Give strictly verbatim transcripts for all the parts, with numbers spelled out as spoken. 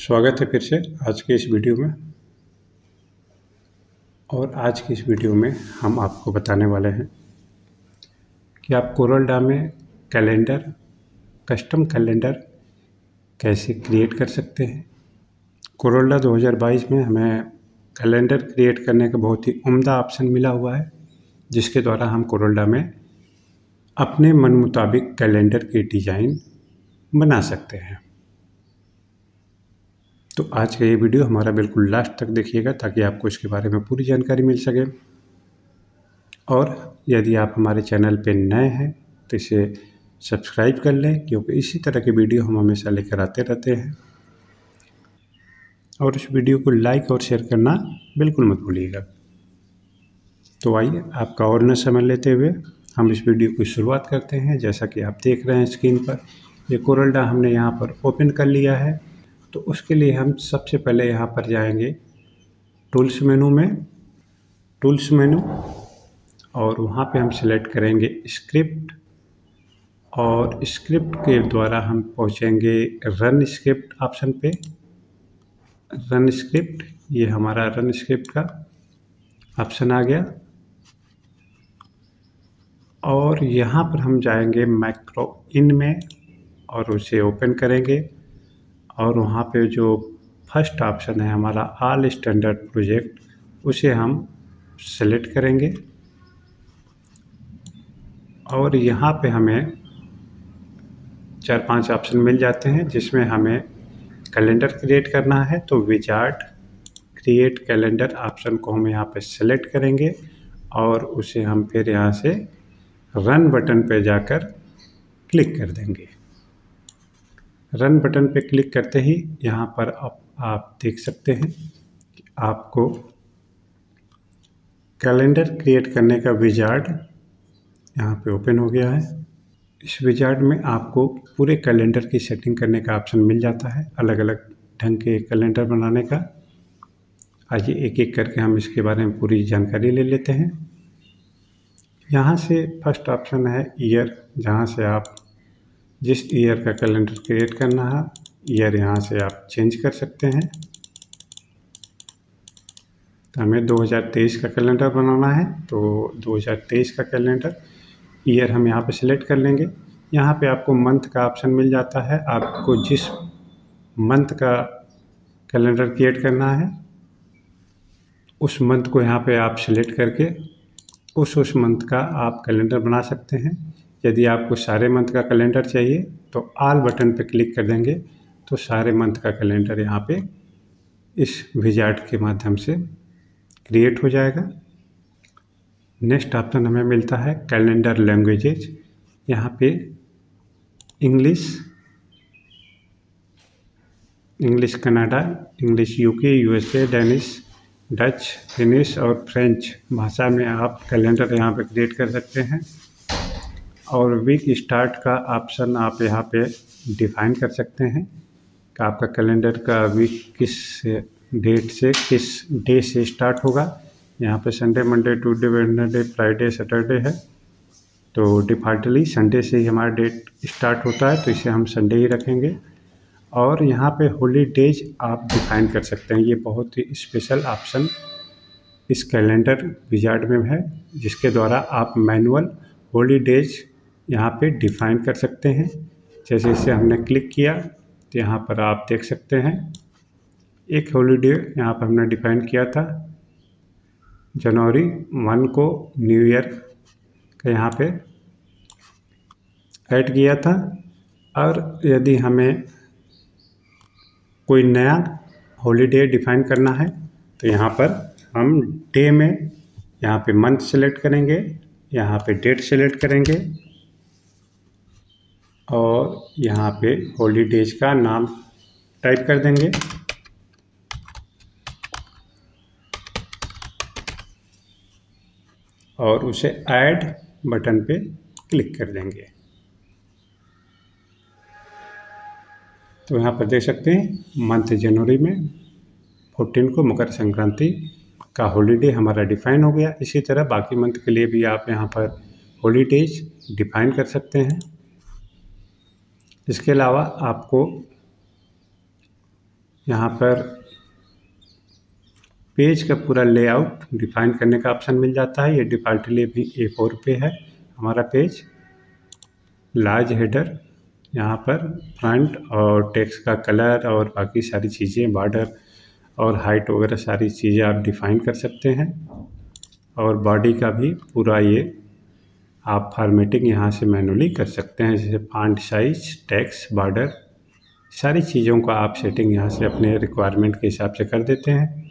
स्वागत है फिर से आज के इस वीडियो में। और आज की इस वीडियो में हम आपको बताने वाले हैं कि आप CorelDraw में कैलेंडर, कस्टम कैलेंडर कैसे क्रिएट कर सकते हैं। CorelDraw दो हज़ार बाईस में हमें कैलेंडर क्रिएट करने का बहुत ही उम्दा ऑप्शन मिला हुआ है, जिसके द्वारा हम CorelDraw में अपने मन मुताबिक कैलेंडर के डिज़ाइन बना सकते हैं। तो आज का ये वीडियो हमारा बिल्कुल लास्ट तक देखिएगा ताकि आपको इसके बारे में पूरी जानकारी मिल सके। और यदि आप हमारे चैनल पे नए हैं तो इसे सब्सक्राइब कर लें, क्योंकि इसी तरह के वीडियो हम हमेशा लेकर आते रहते हैं। और इस वीडियो को लाइक और शेयर करना बिल्कुल मत भूलिएगा। तो आइए आपका और न समय लेते हुए हम इस वीडियो की शुरुआत करते हैं। जैसा कि आप देख रहे हैं स्क्रीन पर, ये CorelDraw हमने यहाँ पर ओपन कर लिया है। तो उसके लिए हम सबसे पहले यहाँ पर जाएंगे टूल्स मेनू में, टूल्स मेनू, और वहाँ पे हम सिलेक्ट करेंगे स्क्रिप्ट। और स्क्रिप्ट के द्वारा हम पहुँचेंगे रन स्क्रिप्ट ऑप्शन पे। रन स्क्रिप्ट, ये हमारा रन स्क्रिप्ट का ऑप्शन आ गया। और यहाँ पर हम जाएंगे मैक्रो इन में और उसे ओपन करेंगे। और वहाँ पे जो फर्स्ट ऑप्शन है हमारा ऑल स्टैंडर्ड प्रोजेक्ट, उसे हम सेलेक्ट करेंगे। और यहाँ पे हमें चार पांच ऑप्शन मिल जाते हैं, जिसमें हमें कैलेंडर क्रिएट करना है। तो विजार्ड क्रिएट कैलेंडर ऑप्शन को हम यहाँ पे सेलेक्ट करेंगे और उसे हम फिर यहाँ से रन बटन पे जाकर क्लिक कर देंगे। रन बटन पे क्लिक करते ही यहाँ पर आप आप देख सकते हैं कि आपको कैलेंडर क्रिएट करने का विजार्ड यहाँ पे ओपन हो गया है। इस विजार्ड में आपको पूरे कैलेंडर की सेटिंग करने का ऑप्शन मिल जाता है, अलग अलग ढंग के कैलेंडर बनाने का। आइए एक एक करके हम इसके बारे में पूरी जानकारी ले लेते हैं। यहाँ से फर्स्ट ऑप्शन है ईयर, जहाँ से आप जिस ईयर का कैलेंडर क्रिएट करना है ईयर यहाँ से आप चेंज कर सकते हैं। तो हमें दो हज़ार तेईस का कैलेंडर बनाना है, तो दो हज़ार तेईस का कैलेंडर ईयर हम यहाँ पे सिलेक्ट कर लेंगे। यहाँ पे आपको मंथ का ऑप्शन मिल जाता है, आपको जिस मंथ का कैलेंडर क्रिएट करना है उस मंथ को यहाँ पे आप सिलेक्ट करके उस उस मंथ का आप कैलेंडर बना सकते हैं। यदि आपको सारे मंथ का कैलेंडर चाहिए तो ऑल बटन पर क्लिक कर देंगे, तो सारे मंथ का कैलेंडर यहाँ पे इस विजार्ड के माध्यम से क्रिएट हो जाएगा। नेक्स्ट ऑप्शन हमें मिलता है कैलेंडर लैंग्वेजेज, यहाँ पे English, English Canada, English UK, USA, Danish, Dutch, Finnish और फ्रेंच भाषा में आप कैलेंडर यहाँ पे क्रिएट कर सकते हैं। और वीक स्टार्ट का ऑप्शन आप यहाँ पे डिफाइन कर सकते हैं कि आपका कैलेंडर का वीक किस डेट से किस डे से स्टार्ट होगा। यहाँ पे Sunday, Monday, Tuesday, Wednesday, Friday, Saturday है, तो डिफॉल्टली संडे से ही हमारा डेट स्टार्ट होता है, तो इसे हम संडे ही रखेंगे। और यहाँ पे हॉलीडेज आप डिफाइन कर सकते हैं। ये बहुत ही स्पेशल ऑप्शन इस कैलेंडर विजार्ड में है, जिसके द्वारा आप मैनुअल हॉलीडेज यहाँ पे डिफाइन कर सकते हैं। जैसे इसे हमने क्लिक किया तो यहाँ पर आप देख सकते हैं एक हॉलीडे यहाँ पर हमने डिफाइन किया था जनवरी वन को, न्यू ईयर का यहाँ पे ऐड किया था। और यदि हमें कोई नया हॉलीडे डिफाइन करना है तो यहाँ पर हम डे में यहाँ पे मंथ सेलेक्ट करेंगे, यहाँ पे डेट सेलेक्ट करेंगे और यहाँ पे हॉलीडेज का नाम टाइप कर देंगे। और उसे ऐड बटन पे क्लिक कर देंगे। तो यहाँ पर देख सकते हैं मंथ जनवरी में फोर्टीन को मकर संक्रांति का हॉलीडे हमारा डिफाइन हो गया। इसी तरह बाकी मंथ के लिए भी आप यहाँ पर हॉलीडेज डिफाइन कर सकते हैं। इसके अलावा आपको यहाँ पर पेज का पूरा लेआउट डिफाइन करने का ऑप्शन मिल जाता है। ये डिफ़ॉल्टली भी ए फोर पे है हमारा पेज। लार्ज हेडर, यहाँ पर फ्रंट और टेक्स्ट का कलर और बाकी सारी चीज़ें, बॉर्डर और हाइट वगैरह सारी चीज़ें आप डिफ़ाइन कर सकते हैं। और बॉडी का भी पूरा ये आप फॉर्मेटिंग यहाँ से मैनुअली कर सकते हैं, जैसे फॉन्ट साइज, टेक्स्ट, बॉर्डर, सारी चीज़ों का आप सेटिंग यहाँ से अपने रिक्वायरमेंट के हिसाब से कर देते हैं।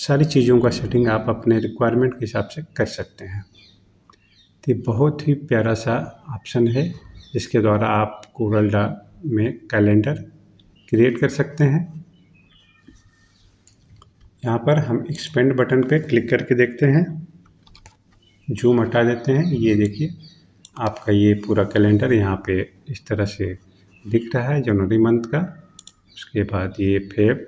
सारी चीज़ों का सेटिंग आप अपने रिक्वायरमेंट के हिसाब से कर सकते हैं। तो बहुत ही प्यारा सा ऑप्शन है, जिसके द्वारा आप कोरलड्रा में कैलेंडर क्रिएट कर सकते हैं। यहाँ पर हम एक्सपेंड बटन पे क्लिक करके देखते हैं, जूम हटा देते हैं। ये देखिए आपका ये पूरा कैलेंडर यहाँ पे इस तरह से दिख रहा है, जनवरी मंथ का। उसके बाद ये फेब,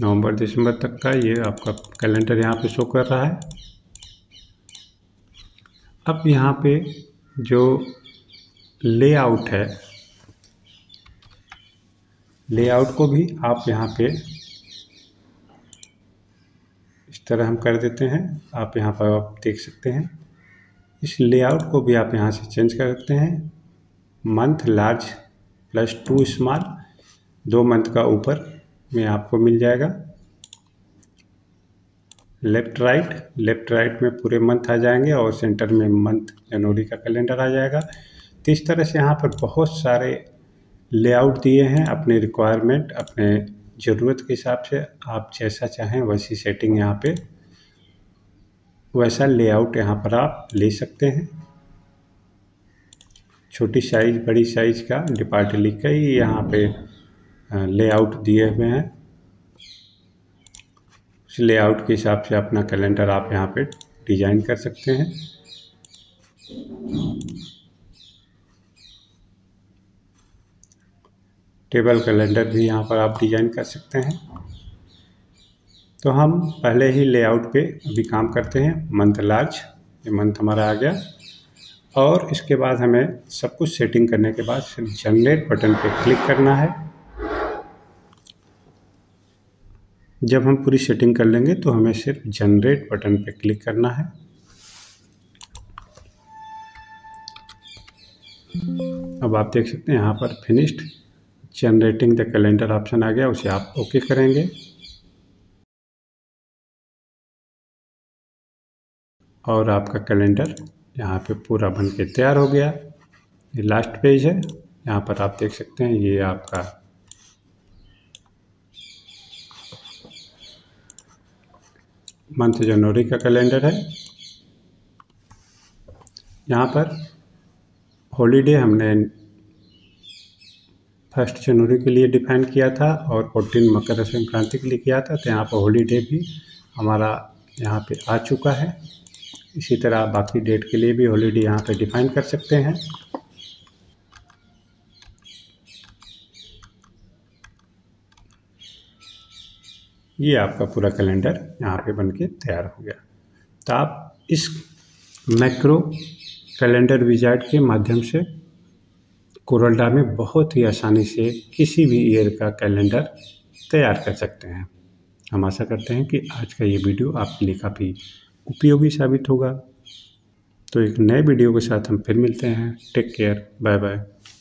नवंबर दिसंबर तक का ये आपका कैलेंडर यहाँ पे शो कर रहा है। अब यहाँ पे जो लेआउट है, लेआउट को भी आप यहाँ पे इस तरह हम कर देते हैं। आप यहाँ पर आप देख सकते हैं, इस लेआउट को भी आप यहाँ से चेंज कर सकते हैं। Month large plus two small, दो मंथ का ऊपर में आपको मिल जाएगा। लेफ्ट राइट, लेफ्ट राइट में पूरे मंथ आ जाएंगे और सेंटर में मंथ जनवरी का कैलेंडर आ जाएगा। तो इस तरह से यहाँ पर बहुत सारे लेआउट दिए हैं, अपने रिक्वायरमेंट, अपने ज़रूरत के हिसाब से आप जैसा चाहें वैसी सेटिंग यहाँ पे, वैसा लेआउट यहाँ पर आप ले सकते हैं। छोटी साइज़, बड़ी साइज़ का, डिपार्टली का ही यहाँ पे लेआउट दिए हुए हैं। उस लेआउट के हिसाब से अपना कैलेंडर आप यहाँ पे डिज़ाइन कर सकते हैं। टेबल कैलेंडर भी यहाँ पर आप डिज़ाइन कर सकते हैं। तो हम पहले ही लेआउट पे अभी काम करते हैं। मंथ लार्ज, ये मंथ हमारा आ गया। और इसके बाद हमें सब कुछ सेटिंग करने के बाद सिर्फ जनरेट बटन पे क्लिक करना है। जब हम पूरी सेटिंग कर लेंगे तो हमें सिर्फ जनरेट बटन पे क्लिक करना है। अब आप देख सकते हैं यहाँ पर finished generating the calendar option आ गया, उसे आप ओके करेंगे। और आपका कैलेंडर यहाँ पे पूरा बन के तैयार हो गया। ये लास्ट पेज है, यहाँ पर आप देख सकते हैं ये आपका मंथ जनवरी का कैलेंडर है। यहाँ पर हॉलीडे हमने फर्स्ट जनवरी के लिए डिफाइन किया था और फोर्टीन मकर संक्रांति के लिए किया था। तो यहाँ पर हॉलीडे भी हमारा यहाँ पे आ चुका है। इसी तरह आप बाकी डेट के लिए भी हॉलीडे यहाँ पे डिफाइन कर सकते हैं। ये आपका पूरा कैलेंडर यहाँ पे बनके तैयार हो गया। तो आप इस मैक्रो कैलेंडर विजार्ड के माध्यम से कोरलड्रा में बहुत ही आसानी से किसी भी ईयर का कैलेंडर तैयार कर सकते हैं। हम आशा करते हैं कि आज का ये वीडियो आपके लिए काफ़ी उपयोगी साबित होगा। तो एक नए वीडियो के साथ हम फिर मिलते हैं। Take care, bye bye.